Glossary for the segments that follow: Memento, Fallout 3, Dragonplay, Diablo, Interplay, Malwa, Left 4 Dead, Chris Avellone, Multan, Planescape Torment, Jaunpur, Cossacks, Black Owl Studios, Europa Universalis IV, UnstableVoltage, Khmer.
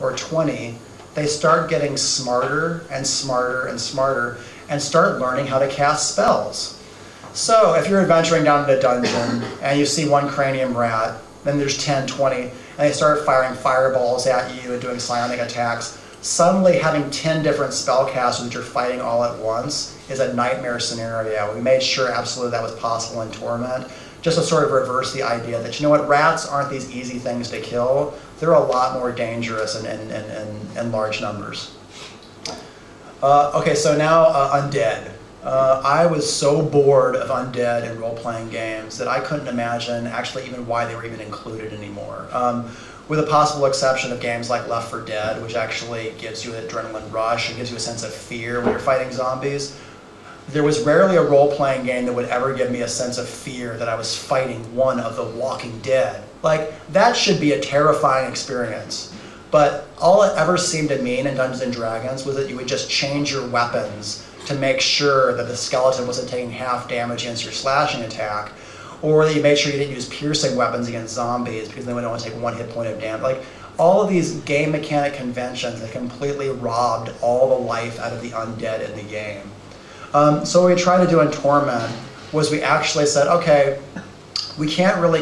or 20, they start getting smarter and smarter and smarter and start learning how to cast spells. So if you're adventuring down in a dungeon and you see one cranium rat, then there's 10, 20, and they start firing fireballs at you and doing psionic attacks. Suddenly having 10 different spellcasters that you're fighting all at once is a nightmare scenario. We made sure absolutely that was possible in Torment, just to sort of reverse the idea that, you know what, rats aren't these easy things to kill. They're a lot more dangerous in large numbers. Okay, so now Undead. I was so bored of Undead in role-playing games that I couldn't imagine actually even why they were even included anymore. With a possible exception of games like Left 4 Dead, which actually gives you an adrenaline rush and gives you a sense of fear when you're fighting zombies, there was rarely a role-playing game that would ever give me a sense of fear that I was fighting one of the Walking Dead. Like, that should be a terrifying experience. But all it ever seemed to mean in Dungeons & Dragons was that you would just change your weapons to make sure that the skeleton wasn't taking half damage against your slashing attack, or that you made sure you didn't use piercing weapons against zombies because they would only take 1 hit point of damage. Like, all of these game mechanic conventions that completely robbed all the life out of the undead in the game. So what we tried to do in Torment was we actually said, okay, we can't really,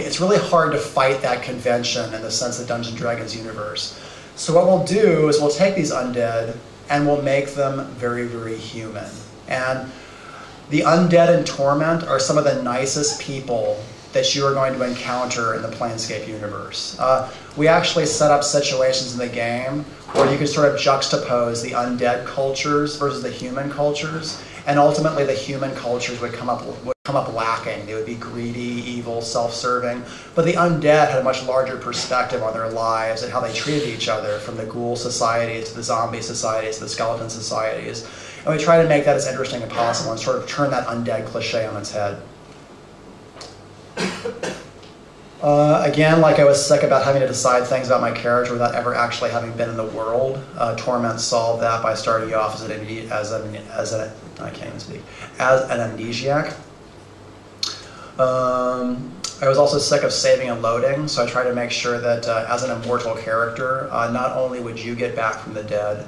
it's really hard to fight that convention in the sense of Dungeons & Dragons universe. So what we'll do is we'll take these undead and we'll make them very, very human. And the undead in Torment are some of the nicest people that you are going to encounter in the Planescape universe. We actually set up situations in the game where you can sort of juxtapose the undead cultures versus the human cultures, and ultimately the human cultures would come up lacking. They would be greedy, evil, self-serving, but the undead had a much larger perspective on their lives and how they treated each other, from the ghoul societies to the zombie societies to the skeleton societies. And we try to make that as interesting as possible and sort of turn that undead cliche on its head. Again, like I was sick about having to decide things about my character without ever actually having been in the world, Torment solved that by starting you off as an amnesiac. I was also sick of saving and loading, so I tried to make sure that as an immortal character, not only would you get back from the dead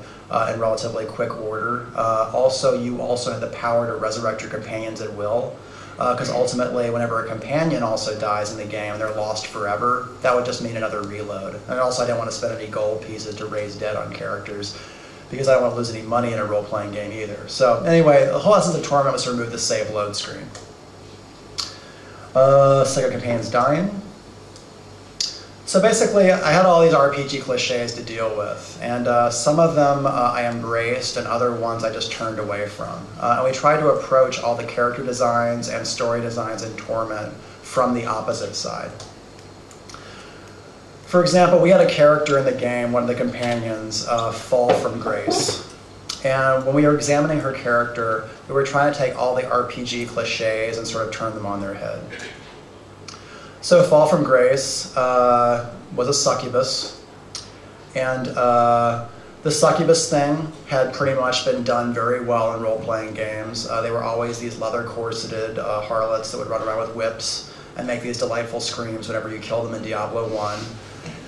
in relatively quick order, you also had the power to resurrect your companions at will. Because ultimately, whenever a companion also dies in the game and they're lost forever, that would just mean another reload. And also, I didn't want to spend any gold pieces to raise dead on characters, because I don't want to lose any money in a role-playing game either. So anyway, the whole essence of Torment was to remove the save load screen. Second companion's dying. So basically, I had all these RPG cliches to deal with, and some of them I embraced, and other ones I just turned away from. And we tried to approach all the character designs and story designs in Torment from the opposite side. For example, we had a character in the game, one of the companions, fall from grace. And when we were examining her character, we were trying to take all the RPG cliches and sort of turn them on their head. So Fall from Grace was a succubus, and the succubus thing had pretty much been done very well in role-playing games. They were always these leather-corseted harlots that would run around with whips and make these delightful screams whenever you kill them in Diablo 1.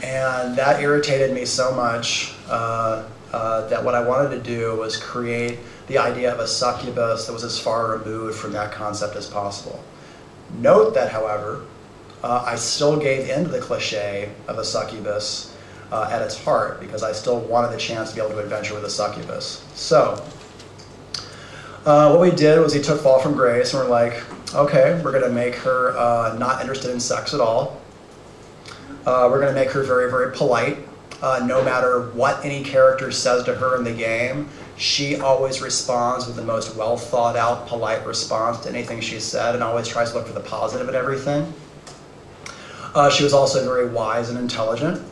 And that irritated me so much that what I wanted to do was create the idea of a succubus that was as far removed from that concept as possible. Note that, however, I still gave in to the cliche of a succubus at its heart, because I still wanted the chance to be able to adventure with a succubus. So what we did was we took Fall from Grace and we're like, okay, we're going to make her not interested in sex at all. We're going to make her very, very polite. No matter what any character says to her in the game, she always responds with the most well-thought-out, polite response to anything she's said, and always tries to look for the positive in everything. She was also very wise and intelligent.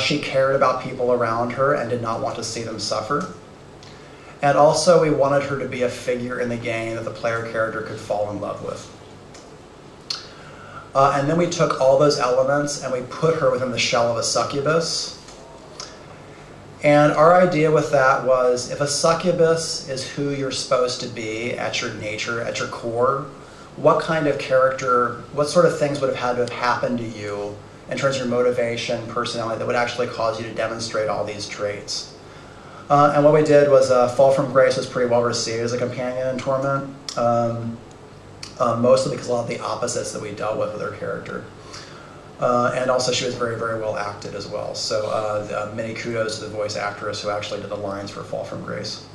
She cared about people around her and did not want to see them suffer. And also, we wanted her to be a figure in the game that the player character could fall in love with. And then we took all those elements and we put her within the shell of a succubus. And our idea with that was, if a succubus is who you're supposed to be at your nature, at your core, what kind of character, what sort of things would have had to have happened to you in terms of your motivation, personality, that would actually cause you to demonstrate all these traits. And what we did was Fall from Grace was pretty well received as a companion in Torment, mostly because a lot of the opposites that we dealt with her character. And also she was very, very well acted as well. So many kudos to the voice actress who actually did the lines for Fall from Grace.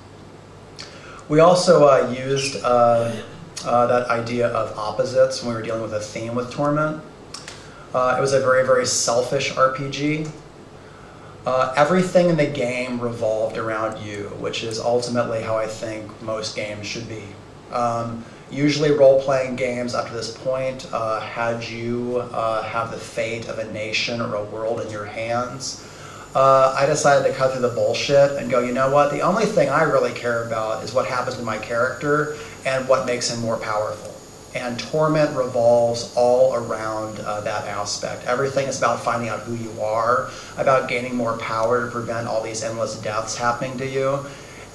We also used that idea of opposites when we were dealing with a theme with Torment. It was a very, very selfish RPG. Everything in the game revolved around you, which is ultimately how I think most games should be. Usually role-playing games up to this point had you have the fate of a nation or a world in your hands. I decided to cut through the bullshit and go, you know what, the only thing I really care about is what happens to my character and what makes him more powerful. And Torment revolves all around that aspect. Everything is about finding out who you are, about gaining more power to prevent all these endless deaths happening to you,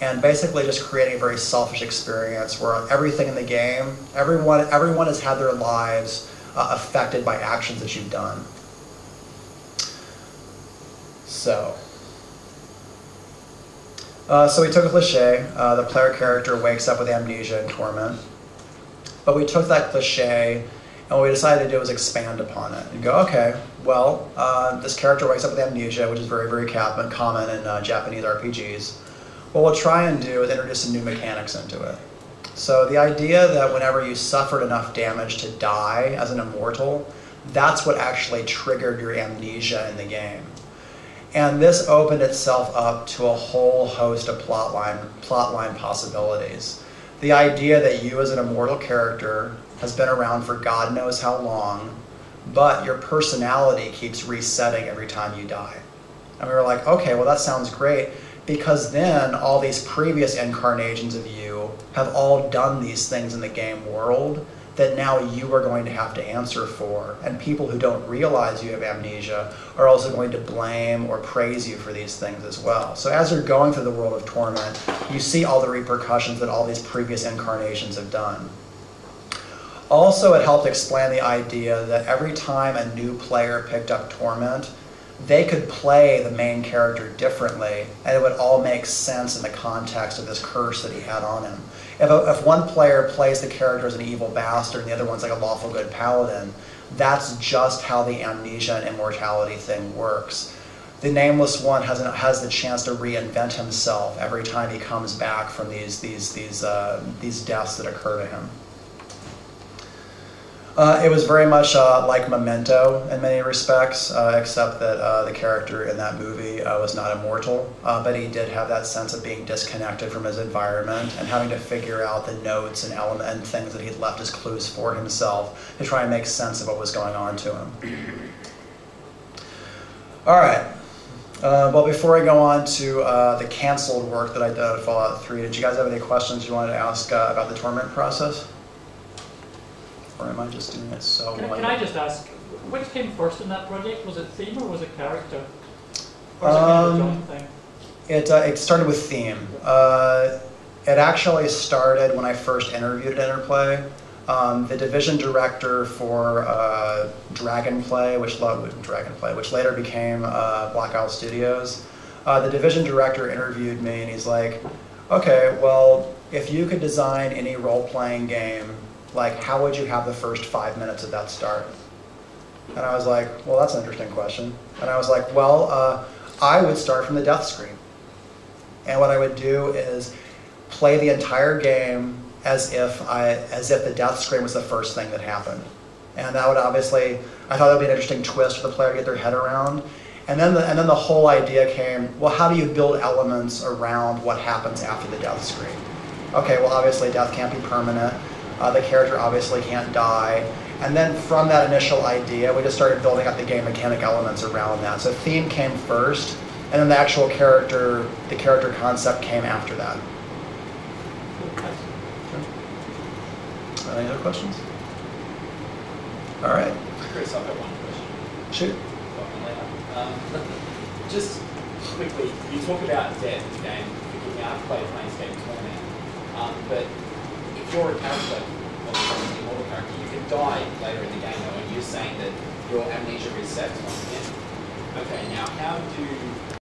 and basically just creating a very selfish experience where everything in the game, everyone has had their lives affected by actions that you've done. So, we took a cliché, the player character wakes up with amnesia and Torment. But we took that cliché, and what we decided to do was expand upon it and go, okay, well, this character wakes up with amnesia, which is very, very common in Japanese RPGs. What we'll try and do is introduce some new mechanics into it. So the idea that whenever you suffered enough damage to die as an immortal, that's what actually triggered your amnesia in the game. And this opened itself up to a whole host of plotline possibilities. The idea that you as an immortal character has been around for God knows how long, but your personality keeps resetting every time you die. And we were like, okay, well that sounds great, because then all these previous incarnations of you have all done these things in the game world that now you are going to have to answer for, and people who don't realize you have amnesia are also going to blame or praise you for these things as well. So as you're going through the world of Torment, you see all the repercussions that all these previous incarnations have done. Also, it helped explain the idea that every time a new player picked up Torment, they could play the main character differently, and it would all make sense in the context of this curse that he had on him. If one player plays the character as an evil bastard and the other one's like a lawful good paladin, that's just how the amnesia and immortality thing works. The Nameless One has the chance to reinvent himself every time he comes back from these deaths that occur to him. It was very much like Memento in many respects, except that the character in that movie was not immortal, but he did have that sense of being disconnected from his environment and having to figure out the notes and elements and things that he'd left as clues for himself to try and make sense of what was going on to him. All right. Well, before I go on to the canceled work that I did at Fallout 3, did you guys have any questions you wanted to ask about the Torment process? Or am I just doing it so well? Can I just ask, which came first in that project? Was it theme or was it character? Or was it kind of a joint thing? It started with theme. It actually started when I first interviewed at Interplay. The division director for Dragonplay, which later became Black Owl Studios. The division director interviewed me and he's like, okay, well, if you could design any role-playing game, like, how would you have the first 5 minutes of that start? And I was like, well, that's an interesting question. And I was like, well, I would start from the death screen. And what I would do is play the entire game as if the death screen was the first thing that happened. And that would obviously, I thought that would be an interesting twist for the player to get their head around. And then the whole idea came, well, how do you build elements around what happens after the death screen? Okay, well, obviously death can't be permanent. The character obviously can't die. And then from that initial idea, we just started building up the game mechanic elements around that. So theme came first, and then the actual character, the character concept came after that. Okay. Any other questions? All right. Chris, I've got one question. Shoot. Just quickly, you talk about death in the game, picking out Planescape Torment, but if you're a character, or an immortal character, you could die later in the game, though, and you're saying that your amnesia resets once again. Okay, now how do